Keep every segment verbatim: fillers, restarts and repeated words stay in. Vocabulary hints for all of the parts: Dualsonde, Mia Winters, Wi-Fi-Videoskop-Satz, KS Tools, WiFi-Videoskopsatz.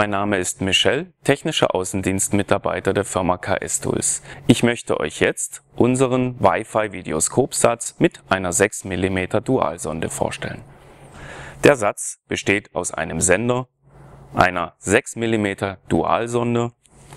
Mein Name ist Michel, technischer Außendienstmitarbeiter der Firma K S Tools. Ich möchte euch jetzt unseren WiFi-Videoskopsatz mit einer sechs Millimeter Dualsonde vorstellen. Der Satz besteht aus einem Sender, einer sechs Millimeter Dualsonde,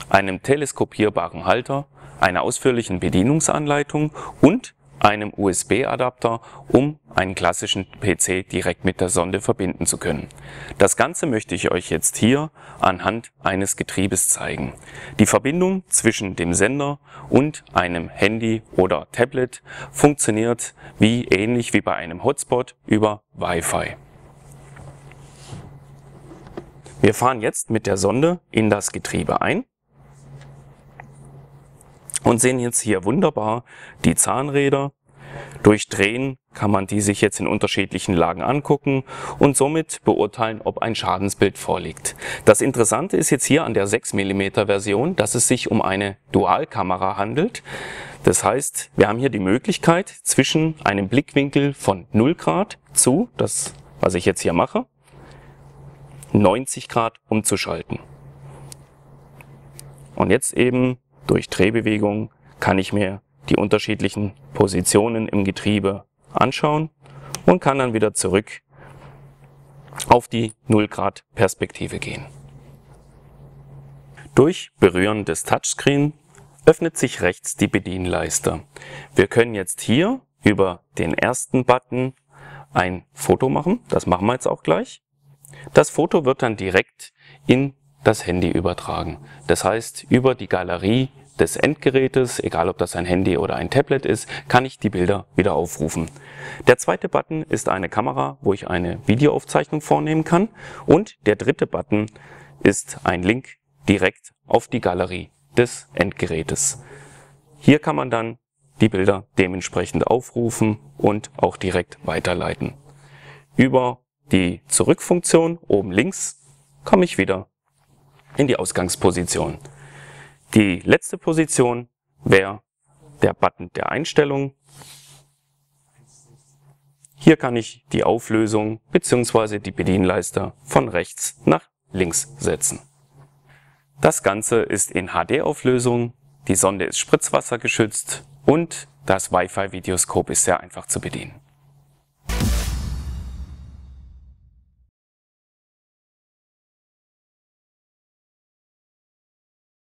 einem teleskopierbaren Halter, einer ausführlichen Bedienungsanleitung und einem U S B-Adapter, um einen klassischen P C direkt mit der Sonde verbinden zu können. Das Ganze möchte ich euch jetzt hier anhand eines Getriebes zeigen. Die Verbindung zwischen dem Sender und einem Handy oder Tablet funktioniert wie ähnlich wie bei einem Hotspot über Wi-Fi. Wir fahren jetzt mit der Sonde in das Getriebe ein und sehen jetzt hier wunderbar die Zahnräder. Durch Drehen kann man die sich jetzt in unterschiedlichen Lagen angucken und somit beurteilen, ob ein Schadensbild vorliegt. Das Interessante ist jetzt hier an der sechs Millimeter Version, dass es sich um eine Dualkamera handelt. Das heißt, wir haben hier die Möglichkeit zwischen einem Blickwinkel von null Grad zu, das was ich jetzt hier mache, neunzig Grad umzuschalten. Und jetzt eben durch Drehbewegung kann ich mir die unterschiedlichen Positionen im Getriebe anschauen und kann dann wieder zurück auf die null Grad Perspektive gehen. Durch Berühren des Touchscreens öffnet sich rechts die Bedienleiste. Wir können jetzt hier über den ersten Button ein Foto machen. Das machen wir jetzt auch gleich. Das Foto wird dann direkt in das Handy übertragen. Das heißt, über die Galerie des Endgerätes, egal ob das ein Handy oder ein Tablet ist, kann ich die Bilder wieder aufrufen. Der zweite Button ist eine Kamera, wo ich eine Videoaufzeichnung vornehmen kann. Und der dritte Button ist ein Link direkt auf die Galerie des Endgerätes. Hier kann man dann die Bilder dementsprechend aufrufen und auch direkt weiterleiten. Über die Zurückfunktion oben links komme ich wieder in die Ausgangsposition. Die letzte Position wäre der Button der Einstellung. Hier kann ich die Auflösung bzw. die Bedienleiste von rechts nach links setzen. Das Ganze ist in H D-Auflösung, die Sonde ist spritzwassergeschützt und das WiFi-Videoskop ist sehr einfach zu bedienen.